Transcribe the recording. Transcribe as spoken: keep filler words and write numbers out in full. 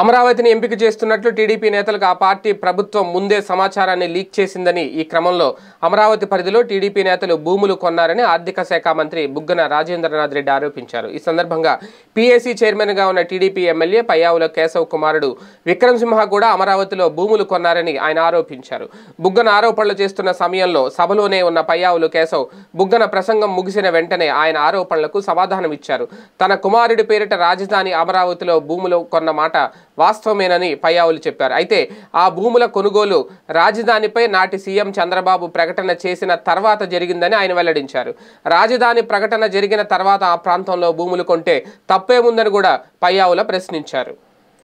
అమరావతిని ఎంపిక చేస్తున్నట్లు టీడీపీ నేతలకు ఆ పార్టీ ప్రభుత్వం ముందే సమాచారాన్ని లీక్ చేసిందని ఈ క్రమంలో అమరావతి పరిధిలో టీడీపీ నేతలు భూములు కొన్నారని ఆర్థిక శాఖ మంత్రి బుగ్గన రాజేంద్రనాథ్ రెడ్డి ఆరోపించారు. ఈ సందర్భంగా పీఏసీ చైర్మన్ గా ఉన్న టీడీపీ ఎమ్మెల్యే పయ్యావుల కేశవ్ కుమారుడు విక్రమ్ సింహ కూడా అమరావతిలో భూములు కొన్నారని ఆయన ఆరోపించారు. బుగ్గన ఆరోపణలు చేస్తున్న సమయంలో సభలోనే ఉన్న పయ్యావుల కేశవ్ బుగ్గన ప్రసంగం ముగిసిన వెంటనే ఆయన ఆరోపణలకు సమాధానం ఇచ్చారు. తన కుమారుడి పేరిట రాజధాని అమరావతిలో భూములు కొన్న మాట వాస్తవమేనని పయ్యావులు చెప్పారు. అయితే ఆ భూముల కొనుగోలు రాజధానిపై నాటి సీఎం చంద్రబాబు ప్రకటన చేసిన తర్వాత జరిగిందని ఆయన వెల్లడించారు. రాజధాని ప్రకటన జరిగిన తర్వాత ఆ ప్రాంతంలో భూములు కొంటే తప్పేముందని కూడా పయ్యావుల ప్రశ్నించారు.